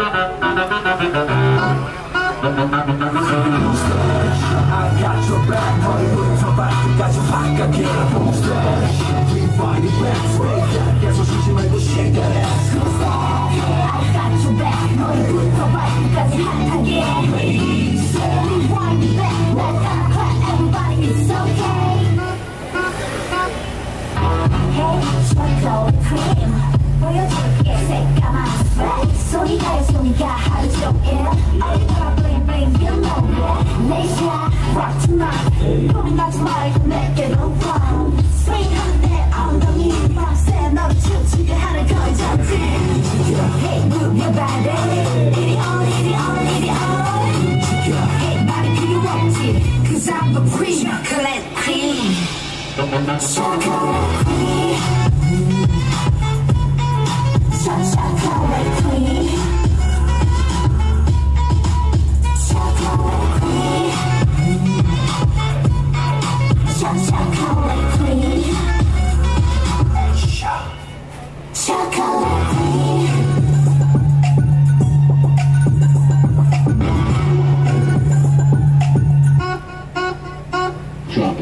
I got your back, Hollywood from back, got your back, I get a booster. We find it back, break that, guess what she made, shake that ass. I got your back, Hollywood from back, got your back again. We find it back, let's not clap, everybody, it's okay. Hey, chocolate cream, 보여줄게, 새까만 spray. 소리가 이 소리가 하루 종일 어디가 bling bling, you know it. 내 시야, rock to mine. 고민하지 말고 내게 no fun. Swing on 내 엉덩이, 밤새 너를 춤추게 하는 거의 전진. Hey, move your body. It on, it on, it on. Hey, 말이 필요 없지, 'cause I'm a free chocolate cream. Chocolate cream. Drop it.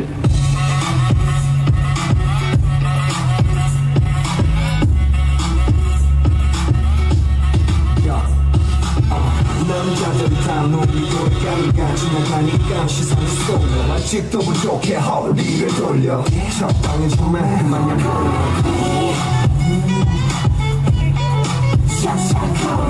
아직도 부족해 허리를 돌려 첫 방에 정말 마냥 걸려 샥샥 걸려